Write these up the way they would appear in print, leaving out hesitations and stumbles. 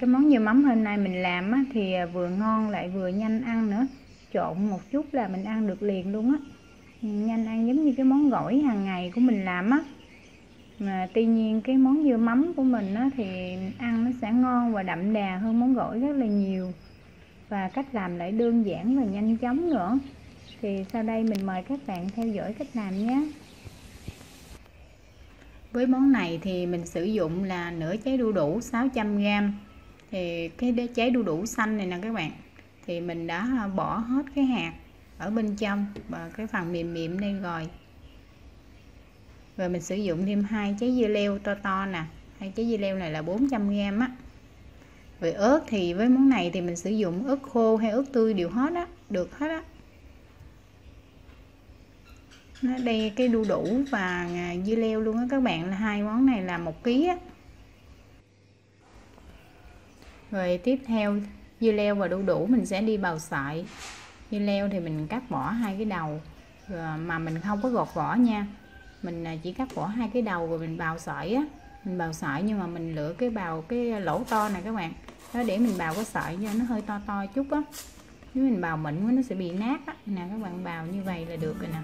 Cái món dưa mắm hôm nay mình làm á, thì vừa ngon lại vừa nhanh ăn nữa. Trộn một chút là mình ăn được liền luôn á. Nhanh ăn giống như cái món gỏi hàng ngày của mình làm á. Mà tuy nhiên cái món dưa mắm của mình á, thì ăn nó sẽ ngon và đậm đà hơn món gỏi rất là nhiều. Và cách làm lại đơn giản và nhanh chóng nữa. Thì sau đây mình mời các bạn theo dõi cách làm nhé. Với món này thì mình sử dụng là nửa trái đu đủ 600g. Thì cái trái đu đủ xanh này nè các bạn, thì mình đã bỏ hết cái hạt ở bên trong và cái phần mềm mềm đây rồi. Rồi mình sử dụng thêm 2 trái dưa leo to to nè, 2 trái dưa leo này là 400g á. Rồi ớt thì với món này thì mình sử dụng ớt khô hay ớt tươi đều hết á, được hết á. Nó đây cái đu đủ và dưa leo luôn á các bạn, là 2 món này là 1kg á. Rồi tiếp theo dưa leo và đu đủ mình sẽ đi bào sợi. Dưa leo thì mình cắt bỏ 2 cái đầu mà mình không có gọt vỏ nha. Mình chỉ cắt bỏ 2 cái đầu rồi mình bào sợi á. Mình bào sợi nhưng mà mình lựa cái lỗ to này các bạn. Đó để mình bào cái sợi cho nó hơi to to chút á. Nếu mình bào mịn quá nó sẽ bị nát á. Nè các bạn, bào như vậy là được rồi nè.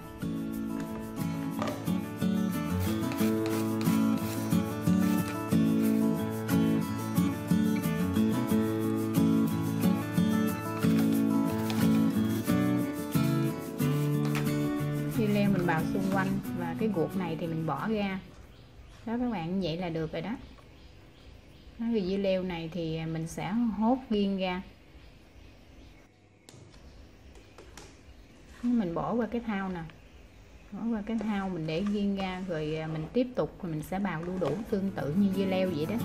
Bào xung quanh và cái guộc này thì mình bỏ ra đó các bạn, vậy là được rồi đó. Cái dưa leo này thì mình sẽ hốt riêng ra, mình bỏ qua cái thau nè, bỏ qua cái thau mình để riêng ra. Rồi mình tiếp tục mình sẽ bào đu đủ tương tự như dưa leo vậy đó.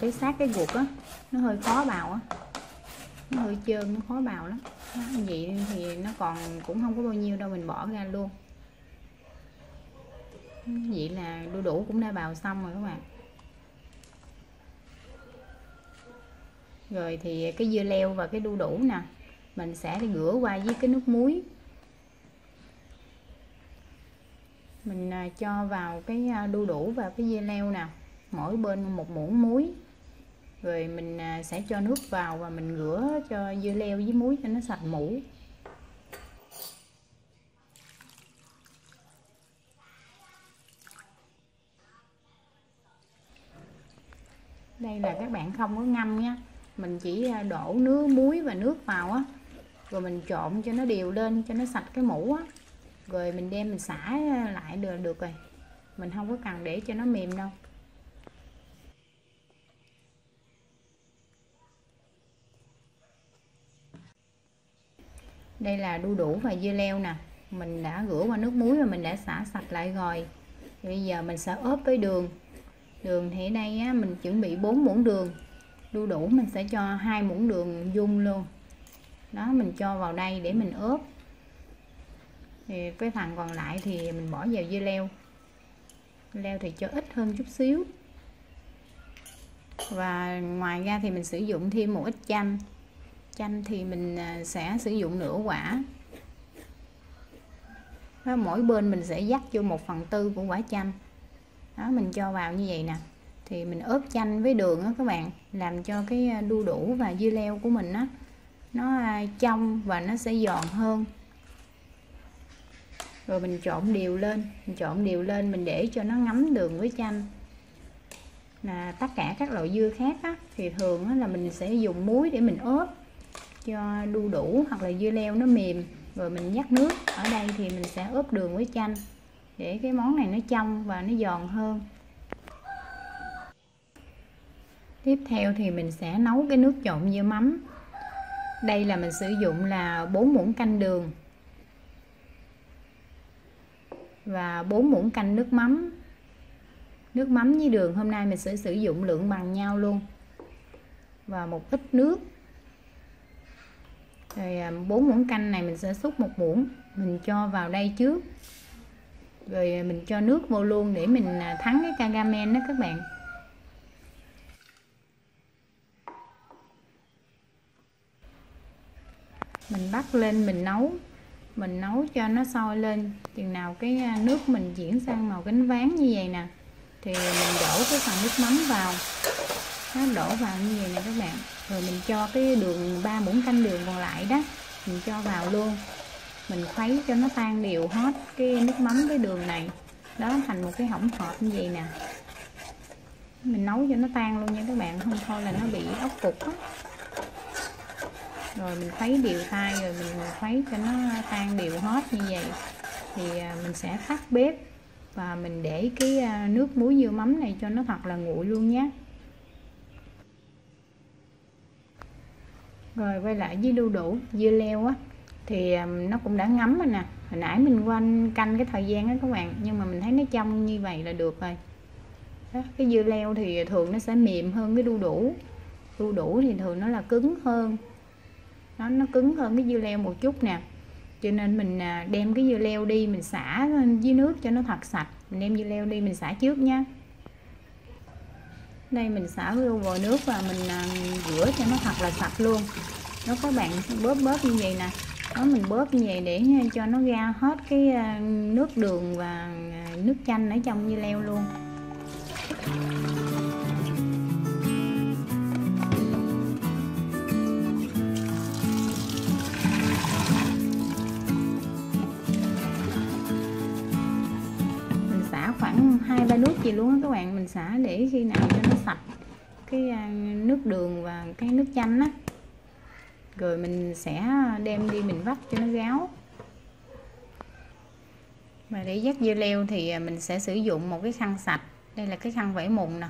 Cái sát cái ruột á, nó hơi khó bào á, nó hơi trơn, nó khó bào lắm. Vậy thì nó còn cũng không có bao nhiêu đâu, mình bỏ ra luôn. Vậy là đu đủ cũng đã bào xong rồi các bạn. Rồi thì cái dưa leo và cái đu đủ nè, mình sẽ rửa qua với cái nước muối. Mình cho vào cái đu đủ và cái dưa leo nè, mỗi bên 1 muỗng muối. Rồi mình sẽ cho nước vào và mình rửa cho dưa leo với muối cho nó sạch mũ. Đây là các bạn không có ngâm nha, mình chỉ đổ nước muối và nước vào á, rồi mình trộn cho nó đều lên cho nó sạch cái mũ á, rồi mình đem mình xả lại được rồi. Mình không có cần để cho nó mềm đâu. Đây là đu đủ và dưa leo nè, mình đã rửa qua nước muối và mình đã xả sạch lại rồi. Bây giờ mình sẽ ướp với đường. Đường thì ở đây á, mình chuẩn bị 4 muỗng đường. Đu đủ mình sẽ cho 2 muỗng đường dung luôn. Đó, mình cho vào đây để mình ướp. Thì cái phần còn lại thì mình bỏ vào dưa leo. Dưa leo thì cho ít hơn chút xíu. Và ngoài ra thì mình sử dụng thêm một ít chanh. Chanh thì mình sẽ sử dụng nửa quả. Đó, mỗi bên mình sẽ dắt vô 1/4 của quả chanh. Đó, mình cho vào như vậy nè. Thì mình ướp chanh với đường đó các bạn, làm cho cái đu đủ và dưa leo của mình đó, nó trong và nó sẽ giòn hơn. Rồi mình trộn đều lên, mình để cho nó ngấm đường với chanh. Là tất cả các loại dưa khác á, thì thường á, là mình sẽ dùng muối để mình ướp cho đu đủ hoặc là dưa leo nó mềm, rồi mình nhắc nước. Ở đây thì mình sẽ ướp đường với chanh để cái món này nó trong và nó giòn hơn. Tiếp theo thì mình sẽ nấu cái nước trộn dưa mắm. Đây là mình sử dụng là 4 muỗng canh đường và 4 muỗng canh nước mắm. Nước mắm với đường hôm nay mình sẽ sử dụng lượng bằng nhau luôn. Và một ít nước. Rồi 4 muỗng canh này mình sẽ xúc 1 muỗng, mình cho vào đây trước. Rồi mình cho nước vô luôn để mình thắng cái cagamen đó các bạn. Mình bắt lên mình nấu cho nó sôi lên, chừng nào cái nước mình chuyển sang màu cánh váng như vậy nè thì mình đổ cái phần nước mắm vào, nó đổ vào như vậy nè các bạn. Rồi mình cho cái đường, 3 muỗng canh đường còn lại đó mình cho vào luôn, mình khuấy cho nó tan đều hết cái nước mắm với đường này, đó thành một cái hỗn hợp như vậy nè. Mình nấu cho nó tan luôn nha các bạn, không thôi là nó bị ốc cục á. Rồi mình khuấy đều tay, rồi mình khuấy cho nó tan đều hết như vậy thì mình sẽ tắt bếp và mình để cái nước muối dưa mắm này cho nó thật là nguội luôn nhé. Rồi quay lại với đu đủ dưa leo á, thì nó cũng đã ngấm rồi nè. Hồi nãy mình quanh canh cái thời gian đó các bạn, nhưng mà mình thấy nó trong như vậy là được rồi đó. Cái dưa leo thì thường nó sẽ mềm hơn cái đu đủ. Đu đủ thì thường nó là cứng hơn, nó cứng hơn cái dưa leo một chút nè, cho nên mình đem cái dưa leo đi mình xả với nước cho nó thật sạch. Mình đem dưa leo đi mình xả trước nha. Đây mình xả luôn vào nước và mình rửa cho nó thật là sạch luôn đó các bạn. Bóp bóp như vậy nè, đó mình bóp như vậy để cho nó ra hết cái nước đường và nước chanh ở trong dưa leo luôn. Khoảng 2-3 nước gì luôn đó các bạn, mình xả để khi nào cho nó sạch cái nước đường và cái nước chanh á. Rồi mình sẽ đem đi mình vắt cho nó ráo. Và để vắt dưa leo thì mình sẽ sử dụng một cái khăn sạch, đây là cái khăn vải mùng nè,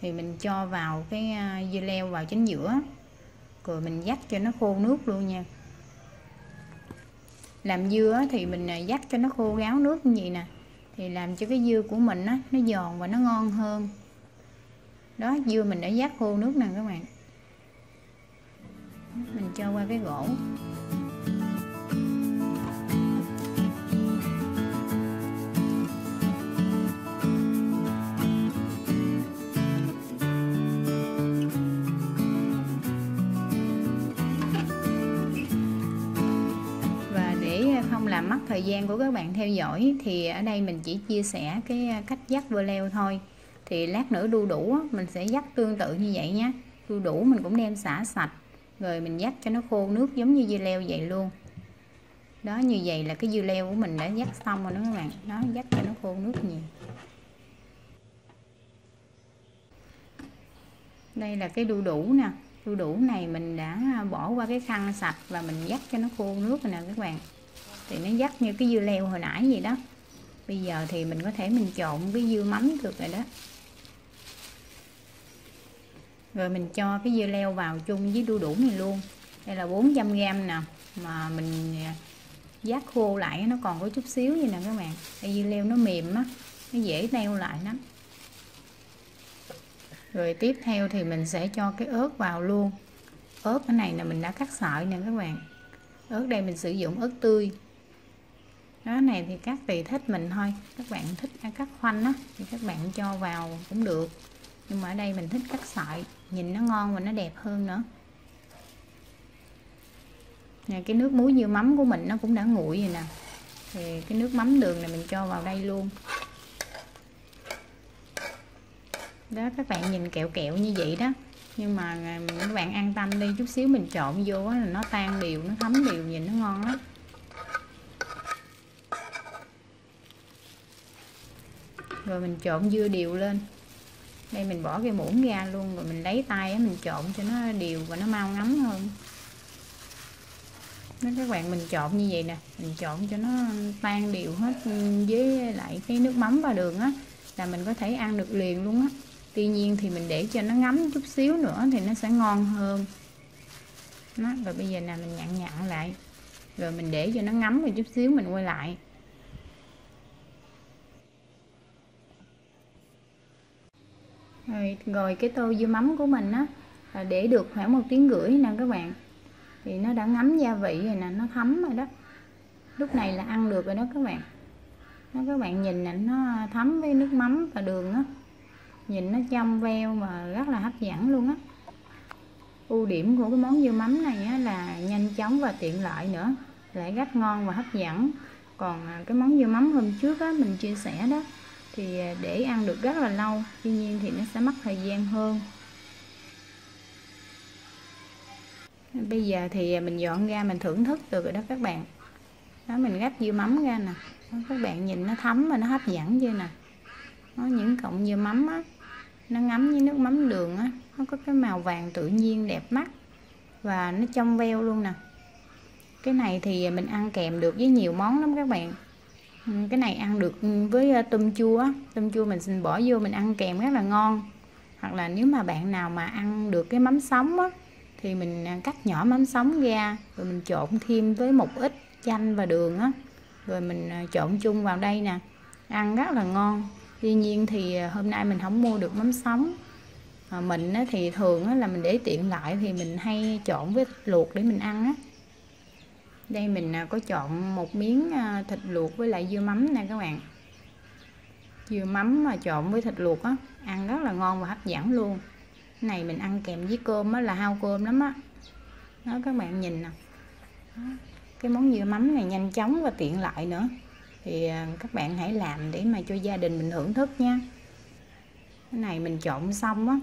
thì mình cho vào cái dưa leo vào chính giữa rồi mình vắt cho nó khô nước luôn nha. Làm dưa thì mình vắt cho nó khô ráo nước như vậy nè thì làm cho cái dưa của mình á, nó giòn và nó ngon hơn. Đó, dưa mình đã vắt khô nước nè các bạn. Mình cho qua cái gỗ. Làm mất thời gian của các bạn theo dõi thì ở đây mình chỉ chia sẻ cái cách vắt dưa leo thôi. Thì lát nữa đu đủ mình sẽ vắt tương tự như vậy nhé. Đu đủ mình cũng đem xả sạch rồi mình vắt cho nó khô nước giống như dưa leo vậy luôn. Đó, như vậy là cái dưa leo của mình đã vắt xong rồi đó các bạn. Nó vắt cho nó khô nước nhiều. Đây là cái đu đủ nè. Đu đủ này mình đã bỏ qua cái khăn sạch và mình vắt cho nó khô nước rồi nè các bạn. Thì nó dắt như cái dưa leo hồi nãy vậy đó. Bây giờ thì mình có thể mình trộn với dưa mắm được rồi đó. Rồi mình cho cái dưa leo vào chung với đu đủ này luôn. Đây là 400g nè, mà mình dắt khô lại nó còn có chút xíu vậy nè các bạn. Cái dưa leo nó mềm á, nó dễ leo lại lắm. Rồi tiếp theo thì mình sẽ cho cái ớt vào luôn. Ớt cái này là mình đã cắt sợi nè các bạn. Ớt đây mình sử dụng ớt tươi. Đó này thì các tùy thích mình thôi. Các bạn thích cắt khoanh á thì các bạn cho vào cũng được. Nhưng mà ở đây mình thích cắt sợi, nhìn nó ngon và nó đẹp hơn nữa. Nè, cái nước muối dưa mắm của mình nó cũng đã nguội rồi nè. Thì cái nước mắm đường này mình cho vào đây luôn. Đó các bạn nhìn kẹo kẹo như vậy đó. Nhưng mà các bạn an tâm đi, chút xíu mình trộn vô là nó tan đều, nó thấm đều, nhìn nó ngon lắm. Rồi mình trộn dưa đều lên. Đây mình bỏ cái muỗng ra luôn, rồi mình lấy tay mình trộn cho nó đều và nó mau ngấm hơn. Nó các bạn mình trộn như vậy nè, mình trộn cho nó tan đều hết với lại cái nước mắm và đường á, là mình có thể ăn được liền luôn á. Tuy nhiên thì mình để cho nó ngấm chút xíu nữa thì nó sẽ ngon hơn. Đó, rồi bây giờ nè mình nhặn nhặn lại, rồi mình để cho nó ngấm một chút xíu mình quay lại. Rồi cái tô dưa mắm của mình á, để được khoảng 1,5 tiếng nè các bạn, thì nó đã ngấm gia vị rồi nè, nó thấm rồi đó. Lúc này là ăn được rồi đó các bạn. Đó, các bạn nhìn nè, nó thấm với nước mắm và đường á, nhìn nó trong veo mà rất là hấp dẫn luôn á. Ưu điểm của cái món dưa mắm này á, là nhanh chóng và tiện lợi nữa, lại rất ngon và hấp dẫn. Còn cái món dưa mắm hôm trước á, mình chia sẻ đó, thì để ăn được rất là lâu, tuy nhiên thì nó sẽ mất thời gian hơn. Bây giờ thì mình dọn ra mình thưởng thức được rồi đó các bạn. Đó, mình gắp dưa mắm ra nè. Đó, các bạn nhìn nó thấm và nó hấp dẫn chưa nè. Nó những cọng dưa mắm á, nó ngấm với nước mắm đường á, nó có cái màu vàng tự nhiên đẹp mắt và nó trong veo luôn nè. Cái này thì mình ăn kèm được với nhiều món lắm các bạn. Cái này ăn được với tôm chua mình bỏ vô mình ăn kèm rất là ngon. Hoặc là nếu mà bạn nào mà ăn được cái mắm sống á, thì mình cắt nhỏ mắm sống ra, rồi mình trộn thêm với một ít chanh và đường á, rồi mình trộn chung vào đây nè, ăn rất là ngon. Tuy nhiên thì hôm nay mình không mua được mắm sống, mình thì thường là mình để tiện lại thì mình hay trộn với thịt luộc để mình ăn á. Đây mình có trộn một miếng thịt luộc với lại dưa mắm nè các bạn. Dưa mắm mà trộn với thịt luộc á, ăn rất là ngon và hấp dẫn luôn. Cái này mình ăn kèm với cơm á, là hao cơm lắm á. Đó. Đó các bạn nhìn nè. Cái món dưa mắm này nhanh chóng và tiện lợi nữa. Thì các bạn hãy làm để mà cho gia đình mình hưởng thức nha. Cái này mình trộn xong á,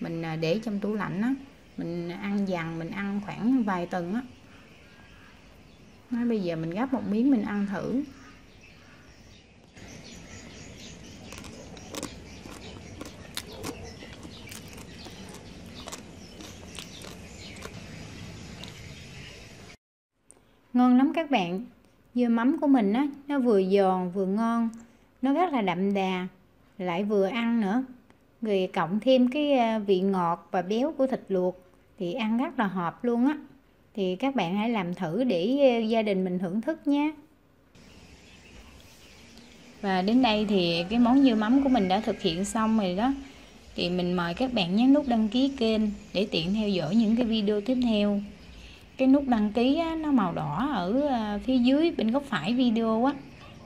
mình để trong tủ lạnh á, mình ăn dằn, mình ăn khoảng vài tuần á. Nói bây giờ mình gắp một miếng mình ăn thử. Ngon lắm các bạn. Dưa mắm của mình á, nó vừa giòn vừa ngon, nó rất là đậm đà, lại vừa ăn nữa. Rồi cộng thêm cái vị ngọt và béo của thịt luộc thì ăn rất là hợp luôn á. Thì các bạn hãy làm thử để gia đình mình thưởng thức nhé. Và đến đây thì cái món dưa mắm của mình đã thực hiện xong rồi đó. Thì mình mời các bạn nhấn nút đăng ký kênh để tiện theo dõi những cái video tiếp theo. Cái nút đăng ký á, nó màu đỏ ở phía dưới bên góc phải video á,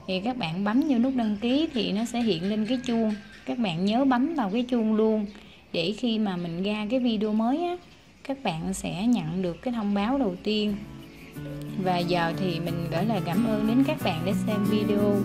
thì các bạn bấm vô nút đăng ký thì nó sẽ hiện lên cái chuông. Các bạn nhớ bấm vào cái chuông luôn, để khi mà mình ra cái video mới á, các bạn sẽ nhận được cái thông báo đầu tiên. Và giờ thì mình gửi lời cảm ơn đến các bạn đã xem video.